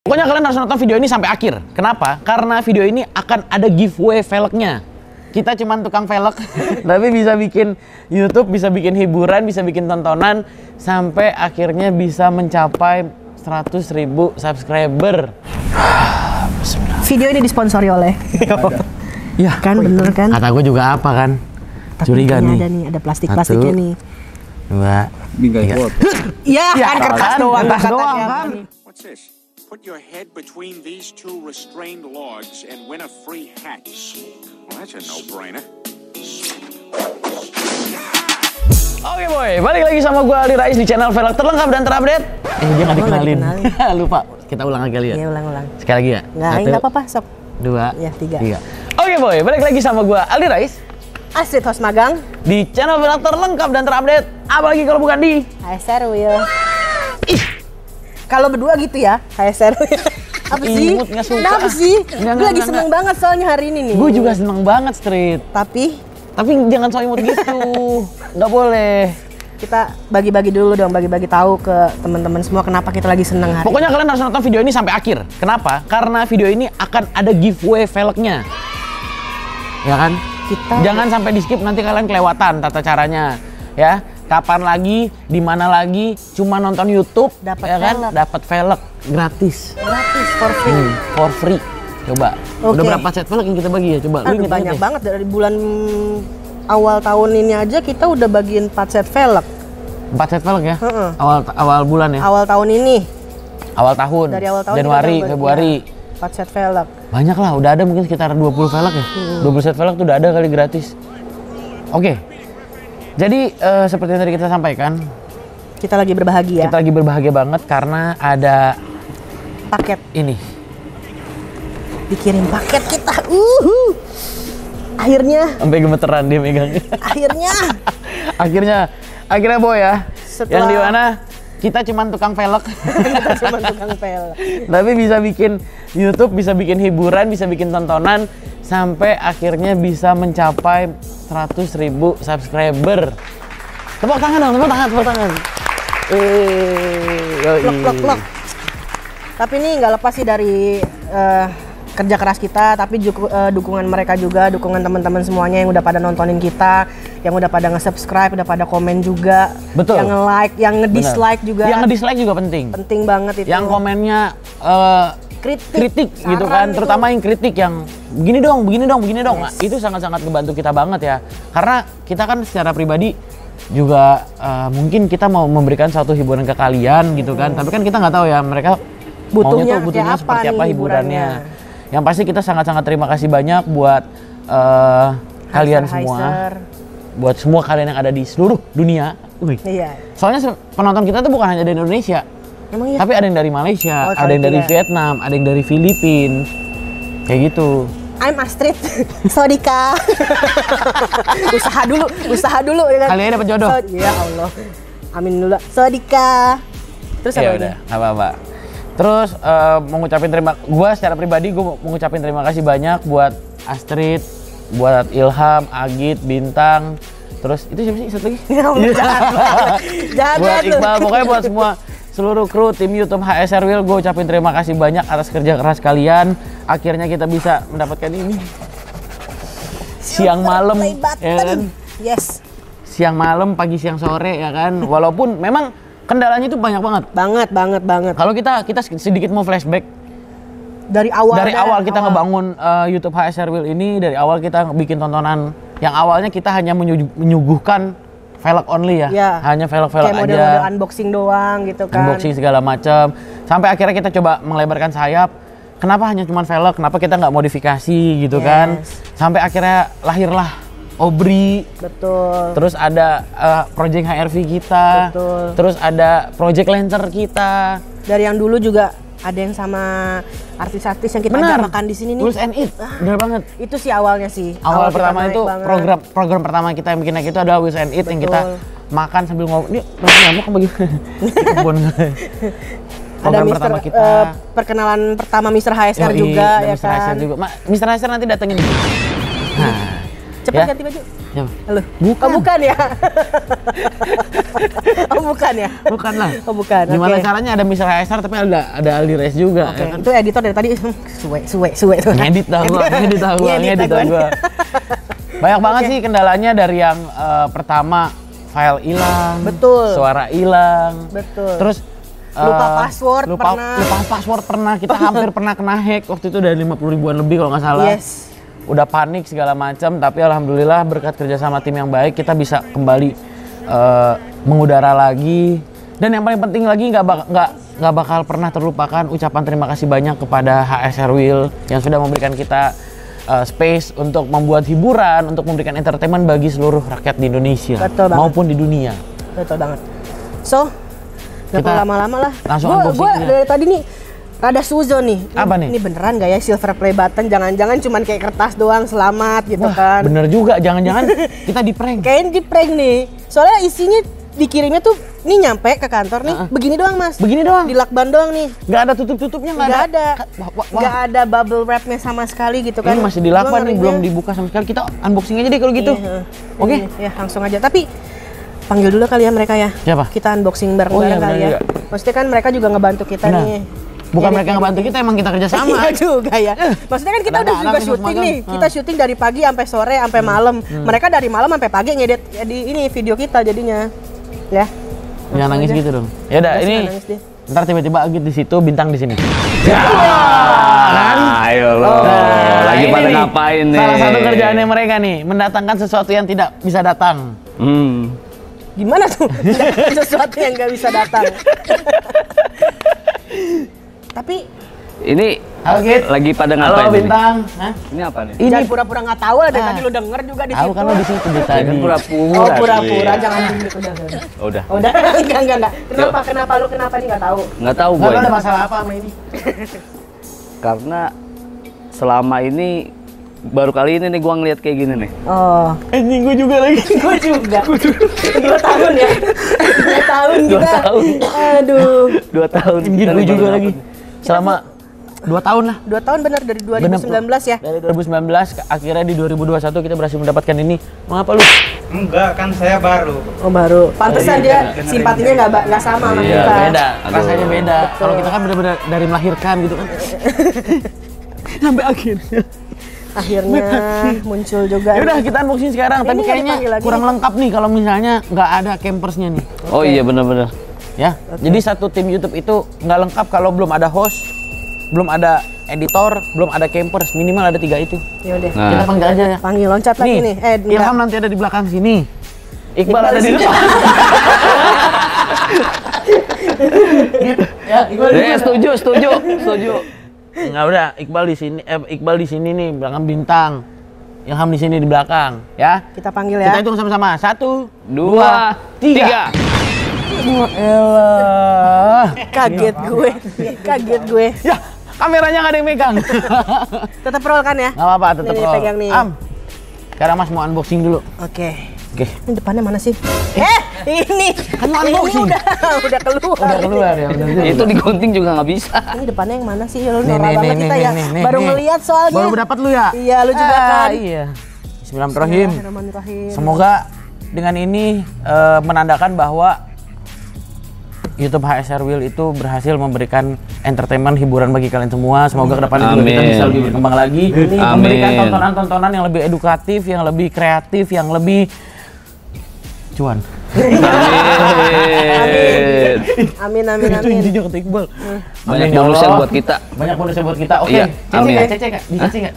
Pokoknya kalian harus nonton video ini sampai akhir. Kenapa? Karena video ini akan ada giveaway velgnya. Kita cuman tukang velg, tapi bisa bikin YouTube, bisa bikin hiburan, bisa bikin tontonan sampai akhirnya bisa mencapai 100.000 subscriber. Video ini disponsori oleh. Ya kan, bener kan? Kata gue juga apa kan? Tapi curiga nih. Ada plastik-plastiknya nih. Dua. Ya kan, kertas doang. Kertas doang kan? Put your head between these two restrained logs and win a free hat. Well, that's a no-brainer. Oke boy, balik lagi sama gue Aldi Rais di channel Velg terlengkap dan terupdate. Dia nggak dikenalin. Lupa, kita ulang lagi kali ya. Iya, ulang-ulang. Sekali lagi ya? Nggak apa-apa, sok. Dua. Ya, tiga. Oke boy, balik lagi sama gue Aldi Rais. Astrid host magang. Di channel Velg terlengkap dan terupdate. Apalagi kalau bukan di HSR Wheel. Kalau berdua gitu ya, HSR. Apa sih? Kenapa sih? Gue lagi seneng banget soalnya hari ini nih. Gue juga seneng banget, Street. Tapi jangan soal imut gitu. Nggak boleh. Kita bagi-bagi dulu dong, bagi-bagi tahu ke teman-teman semua kenapa kita lagi seneng hari. Pokoknya kalian harus nonton video ini sampai akhir. Kenapa? Karena video ini akan ada giveaway velgnya. Ya kan? Jangan sampai di skip, nanti kalian kelewatan tata caranya. Ya. Kapan lagi, di mana lagi, cuma nonton YouTube, dapat ya kan? Dapat velg gratis. Gratis for free. For free. Coba. Okay. Udah berapa set velg yang kita bagi ya? Coba. Aduh, banyak banget, dari bulan awal tahun ini aja kita udah bagiin 4 set velg. 4 set velg ya? Awal bulan ya? Awal tahun ini. Awal tahun. Dari awal tahun Januari, Februari. 4 set velg. Banyak lah, udah ada mungkin sekitar 20 velg ya. 20 set velg tuh udah ada kali gratis. Oke. Okay. Jadi seperti yang tadi kita sampaikan, kita lagi berbahagia. Kita lagi berbahagia banget karena ada paket ini. Dikirim paket kita. Akhirnya. Sampai gemeteran dia megangnya. Akhirnya. akhirnya boy ya. Setelah yang di mana kita cuman tukang velg. Kita cuman tukang velg. Tapi bisa bikin YouTube, bisa bikin hiburan, bisa bikin tontonan sampai akhirnya bisa mencapai 100.000 subscriber. Tepuk tangan dong, tepuk tangan. Plok. Tapi ini nggak lepas sih dari kerja keras kita, tapi juga dukungan mereka juga, dukungan teman-teman semuanya yang udah pada nontonin kita, yang udah pada nge-subscribe, udah pada komen juga. Betul. Yang nge-like, yang nge-dislike juga. Yang nge-dislike juga penting. Penting banget itu. Yang komennya kritik gitu kan, itu. Terutama yang kritik yang begini dong. Yes. Nah, itu sangat-sangat ngebantu kita banget ya, karena kita kan secara pribadi juga mungkin kita mau memberikan suatu hiburan ke kalian gitu kan, tapi kan kita nggak tahu ya mereka butuhnya apa seperti apa hiburannya. Yang pasti kita sangat-sangat terima kasih banyak buat kalian semua, buat semua kalian yang ada di seluruh dunia. Iya. Soalnya penonton kita tuh bukan hanya dari Indonesia. Emang iya? Tapi ada yang dari Malaysia, ada yang dari Vietnam, ada yang dari Filipina, kayak gitu. I'm Astrid, sorry Kak. usaha dulu. Kalian dapat jodoh. Ya Allah, amin dulu. Sorry Kak. Terus apa lagi? Apa-apa. Terus gue secara pribadi mengucapin terima kasih banyak buat Astrid, buat Ilham, Agit, Bintang. Terus itu siapa sih satu lagi? Jangan. Buat Iqbal, pokoknya buat semua. Seluruh kru tim YouTube HSR Wheel, gue ucapin terima kasih banyak atas kerja keras kalian. Akhirnya kita bisa mendapatkan ini. Siang malam, ya kan? Yes. Siang malam, pagi siang sore, ya kan? Walaupun memang kendalanya itu banyak banget. Banget. Kalau kita sedikit mau flashback dari awal kita ngebangun YouTube HSR Wheel ini, dari awal kita bikin tontonan yang awalnya kita hanya menyuguhkan velg only ya, hanya velg-velg aja. Kayak model unboxing doang gitu kan. Unboxing segala macam. Sampai akhirnya kita coba melebarkan sayap. Kenapa hanya cuma velg? Kenapa kita nggak modifikasi gitu kan? Sampai akhirnya lahirlah OBRI. Betul. Terus ada project HRV kita. Betul. Terus ada project Lancer kita. Dari yang dulu juga ada yang sama artis-artis yang kita ajak makan di sini nih. Wills and Eat. Bener banget. Itu sih awalnya sih. Awal pertama itu program pertama kita yang bikin itu ada Wills and Eat. Betul. Yang kita makan sambil ngobrol. Ini ngamuk apa gimana? Program pertama kita. Perkenalan pertama Mr. HSR juga ya kan. Mr. HSR nanti datengin. Nah, cepat ganti baju. Yang... Halo. Bukan. Oh, bukan ya? Oh bukan ya? Bukan lah. Oh bukan. Gimana okay. Caranya ada misal HSR tapi ada Aldi Rais juga. Okay. Ya kan? Itu editor dari tadi suwe. Ngedit tahu gua, ngedit tahu gua. Banyak banget sih kendalanya dari yang pertama file hilang, betul. Suara hilang, betul. Terus lupa password pernah kita hampir pernah kena hack waktu itu dari 50.000-an lebih kalau nggak salah. Yes. Udah panik segala macam, tapi alhamdulillah berkat kerja sama tim yang baik kita bisa kembali mengudara lagi. Dan yang paling penting lagi nggak bakal pernah terlupakan ucapan terima kasih banyak kepada HSR Wheel yang sudah memberikan kita space untuk membuat hiburan, untuk memberikan entertainment bagi seluruh rakyat di Indonesia maupun di dunia. Betul banget. So, gak perlu lama-lama lah. Langsung unboxing-nya. Gua dari tadi nih ada suzon nih. Apa nih? Ini beneran gak ya silver play button? Jangan-jangan cuman kayak kertas doang, selamat gitu. Wah, kan. Bener juga, jangan-jangan kita di prank. Kayaknya di prank nih. Soalnya isinya dikirimnya tuh nih nyampe ke kantor nih, begini doang mas. Begini doang? Di lakban doang nih. Gak ada tutup-tutupnya, gak ada. Gak ada bubble wrapnya sama sekali gitu kan. Ini masih di lakban nih, belum dibuka sama sekali. Kita unboxing aja deh kalau gitu. Iya, oke? Ya langsung aja, tapi panggil dulu kali ya mereka ya. Siapa? Kita unboxing bareng-bareng kali ya. Maksudnya kan mereka juga ngebantu kita nih. Bukan mereka ngebantu kita, emang kita kerja sama. Iya juga ya. Maksudnya kan kita udah juga syuting nih. Kita syuting dari pagi sampai sore sampai malam. Mereka dari malam sampai pagi ngedit di ini video kita jadinya. Ya. Jangan nangis gitu dong. Ya udah ini. Ntar tiba-tiba gitu di situ bintang di sini. Ayo loh, lagi pada ngapain nih? Salah satu kerjaannya mereka nih, mendatangkan sesuatu yang tidak bisa datang. Gimana tuh? Sesuatu yang nggak bisa datang. Tapi ini lagi pada ngapain? Halo bintang, ini apa nih? Jangan pura-pura nggak tahu lah. Dari tadi lu denger juga di situ. Tahu kan lu di situ tadi. Pura-pura. Oh pura-pura, jangan dulu udah. Udah. Enggak. Kenapa lu nih nggak tahu? Nggak tahu gue. Ada masalah apa sama ini? Karena selama ini baru kali ini nih gua ngeliat kayak gini nih. Oh. Ini gua juga lagi. Gua juga. 2 tahun ya. 2 tahun kita. Aduh. 2 tahun. Gua juga lagi. Selama 2 tahun lah. 2 tahun benar dari 2019 ya. Dari 2019 akhirnya di 2021 kita berhasil mendapatkan ini. Mengapa lu? Enggak, kan saya baru. Oh, baru. Pantesan dia simpatinya enggak sama sama kita. Iya, beda. Rasanya beda. Kalau kita kan benar-benar dari melahirkan gitu kan. Sampai akhirnya muncul juga. Yaudah kita unboxing sekarang, tapi kayaknya kurang lengkap nih kalau misalnya nggak ada campersnya nih. Okay. Oh iya benar-benar. Ya, jadi satu tim YouTube itu nggak lengkap kalau belum ada host, belum ada editor, belum ada campers, minimal ada 3 itu. Yaudah. Nah. Kita panggil aja ya. Panggil loncat nih, lagi nih. Ilham nanti ada di belakang sini. Iqbal ada di depan. Ya, setuju. Enggak udah, Iqbal di sini nih, belakang bintang. Ilham di sini di belakang, ya. Kita panggil ya. Kita hitung sama-sama. 1, 2, 3. Oh, elah. Kaget gue. Ya, kameranya enggak ada yang megang. Tetap roll kan ya? Enggak apa-apa, tetap roll. Pegang nih. Sekarang Mas mau unboxing dulu. Oke. Ini depannya mana sih? Ini kan unboxing. Udah keluar ya. Itu digunting juga nggak bisa. Ini depannya yang mana sih? Lu norak banget kita ya. Baru ngelihat soalnya. Baru dapat lu ya? Iya, lu juga kan. Iya. Bismillahirrahmanirrahim. Semoga dengan ini menandakan bahwa YouTube HSR Wheel itu berhasil memberikan entertainment hiburan bagi kalian semua. Semoga kedepannya kita bisa lebih berkembang lagi, memberikan tontonan-tontonan yang lebih edukatif, yang lebih kreatif, yang lebih cuan. Amin. Jujur ke Iqbal. Banyak bonusnya buat kita. Oke. Cece nggak?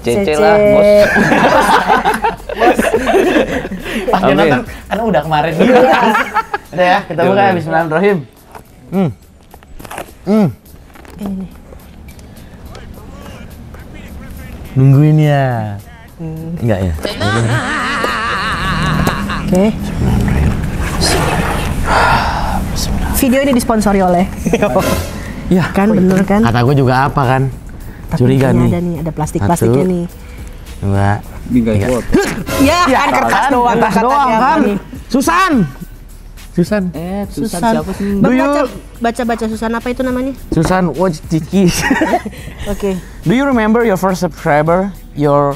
Cece lah bos. Pas dia nonton, karena udah kemarin. Udah ya, kita buka ya. Bismillahirrahmanirrahim. Ini nih. Nungguin ya. Enggak ya. Oke. Video ini disponsori oleh. Iya. Kan bener kan? Kata gue juga apa kan? Curiga nih. Ada plastiknya nih. 2, 3. Ya, kan kertas doang kan. Susan siapa sih? Baca Susan apa itu namanya? Susan Watch Tiki. Oke. Do you remember your first subscriber? Your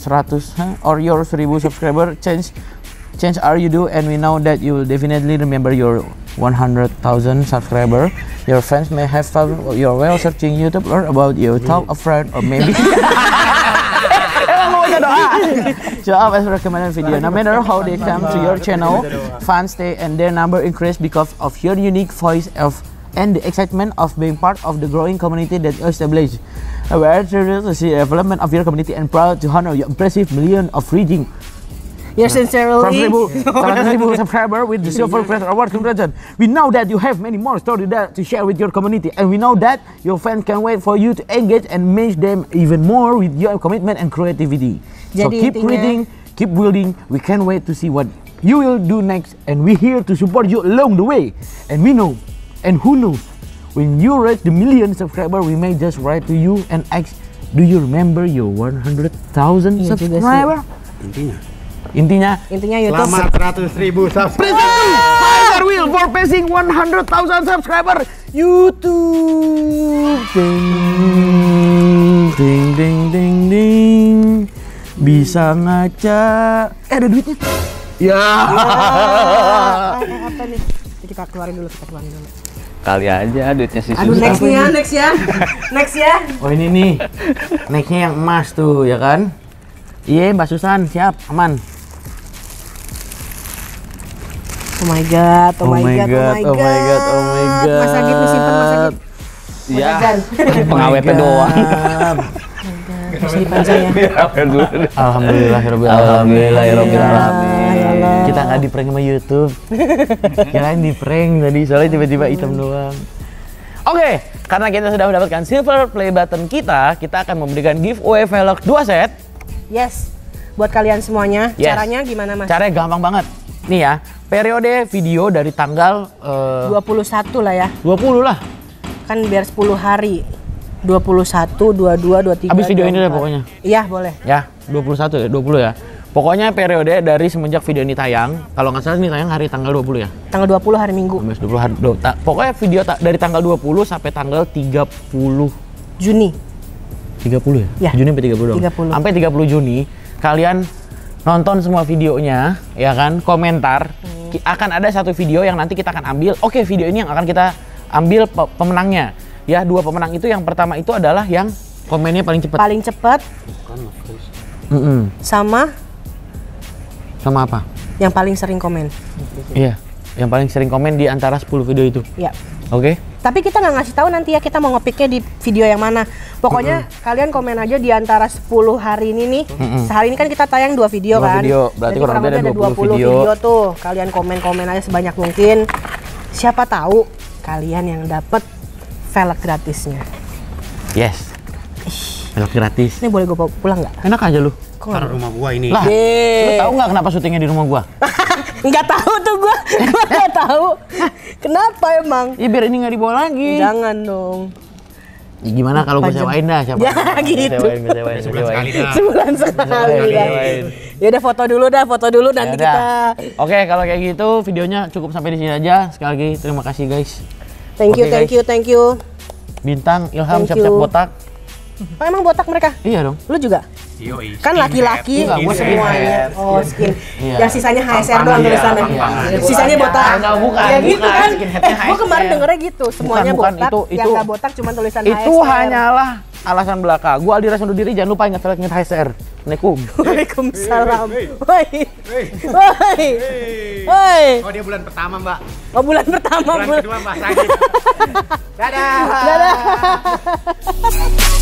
100 or your 1000 subscriber, change are you do, and we know that you will definitely remember your 100,000 subscriber. Your fans may have found your way searching YouTube or about you, talk a friend or maybe show up as recommended video. No matter how they come to your channel, fans stay and their number increase because of your unique voice of and the excitement of being part of the growing community that you established. We are thrilled to see the development of your community and proud to honor your impressive million of reading. Yes, sincerely. 100,000 subscribers with the Silver Press Award. Congratulations. We know that you have many more stories to share with your community, and we know that your fans can wait for you to engage and match them even more with your commitment and creativity. So keep reading, keep building. We can't wait to see what you will do next, and we're here to support you along the way. And we know, and who knows, when you reach the million subscriber, we may just write to you and ask, do you remember your 100,000 subscriber? Intinya YouTube. Selamat 100,000 subscriber. HSR Wheel for passing 100,000 subscriber YouTube. Ding ding ding ding ding. Bisa ngaca. Ada duitnya. Ya. Apa nih? Kita keluarin dulu. Kali aja duitnya sih. Aduh, next ya. Oh, ini nih. Nextnya yang emas tuh, ya kan? Iya, Mbak Susan, siap, aman. Oh my god. Mas Agit, disimpan Mas Agit. Iya. Pengawetnya doang. Disimpan saya. Alhamdulillah. Kita nggak di-prank sama YouTube. Kirain di-prank tadi, soalnya tiba-tiba hitam doang. Oke, karena kita sudah mendapatkan silver play button kita akan memberikan giveaway velg 2 set. Yes, buat kalian semuanya. Yes. Caranya gimana, Mas? Caranya gampang banget. Nih ya, periode video dari tanggal 21 lah ya. 20 lah. Kan biar 10 hari. 21, 22, 23. Abis video 24. Ini deh pokoknya. Iya, boleh. Ya, 21 ya, 20 ya. Pokoknya periode dari semenjak video ini tayang, kalau nggak salah ini tayang hari tanggal 20 ya. Tanggal 20 hari Minggu. Abis 20 hari. Pokoknya video dari tanggal 20 sampai tanggal 30 Juni. 30 ya? Juni sampai 30 dong. Sampai 30 Juni kalian nonton semua videonya, ya kan? Komentar. Akan ada satu video yang nanti kita akan ambil. Oke, video ini yang akan kita ambil pemenangnya. Ya, dua pemenang itu, yang pertama itu adalah yang komennya paling cepat. Paling cepat. Sama apa? Yang paling sering komen. Iya, yang paling sering komen di antara 10 video itu. Iya. Oke. Tapi kita nggak ngasih tahu nanti ya kita mau ngepicknya di video yang mana. Pokoknya kalian komen aja di antara 10 hari ini nih. Sehari ini kan kita tayang 2 video kan. Video. Berarti kurang lebih ada 20 video tuh. Kalian komen-komen aja sebanyak mungkin. Siapa tahu kalian yang dapet velg gratisnya. Yes. Velg gratis. Ini boleh gue pulang nggak? Enak aja lu. Taruh rumah gua ini. Lah, lu tahu nggak kenapa syutingnya di rumah gua? Nggak tahu tuh gua nggak tahu. Kenapa emang? Ya biar ini nggak dibawa lagi. Jangan dong. Ya, gimana kalau gue sewain dah? Siapa? Ya gitu. Sebulan sekali. Ya udah foto dulu nanti kita. Oke, kalau kayak gitu videonya cukup sampai di sini aja. Sekali lagi terima kasih guys. Thank you. Bintang, Ilham, siap-siap botak. Oh, emang botak mereka? Iya dong. Lu juga? Kan laki-laki semuanya. Oh, skin. Yang sisanya HSR doang tulisannya. Sisanya botak. Ya gitu kan. Gua kemarin dengernya gitu, semuanya botak. Yang gak botak cuma tulisan HSR. Itu hanyalah alasan belaka. Gua Aldi Rais undur diri, jangan lupa ingat HSR. Waalaikumsalam. Woi. Oh, dia bulan pertama, Mbak. Oh, bulan pertama. Bulan kedua, Mbak. Dadah.